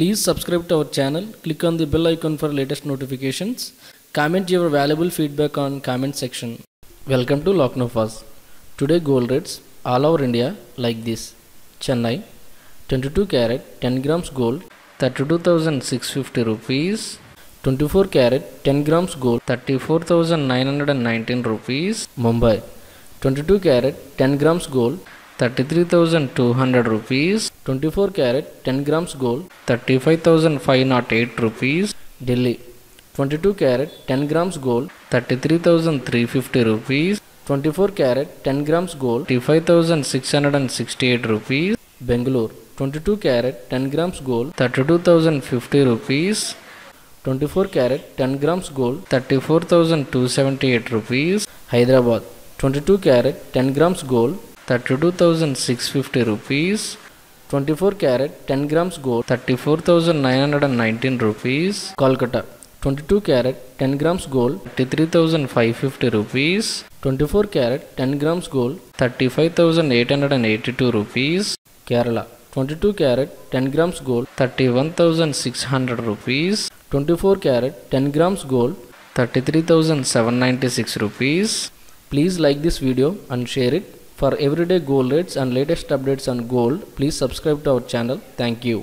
Please subscribe to our channel, click on the bell icon for latest notifications, comment your valuable feedback on comment section. Welcome to Laacnofas. Today gold rates all over India like this. Chennai 22 carat 10 grams gold 32,650 rupees. 24 carat 10 grams gold 34,919 rupees. Mumbai 22 carat 10 grams gold 33,200 rupees. 24 carat 10 grams gold 35,508 rupees. Delhi 22 carat 10 grams gold 33,350 rupees. 24 carat 10 grams gold 35,668 rupees. Bangalore 22 carat 10 grams gold 32,050 rupees. 24 carat 10 grams gold 34,278 rupees. Hyderabad 22 carat 10 grams gold 32,650 rupees. 24 carat 10 grams gold 34,919 rupees. Kolkata 22 carat 10 grams gold 33,550 rupees. 24 carat 10 grams gold 35,882 rupees. Kerala 22 carat 10 grams gold 31,600 rupees. 24 carat 10 grams gold 33,796 rupees. Please like this video and share it. For everyday gold rates and latest updates on gold, please subscribe to our channel. Thank you.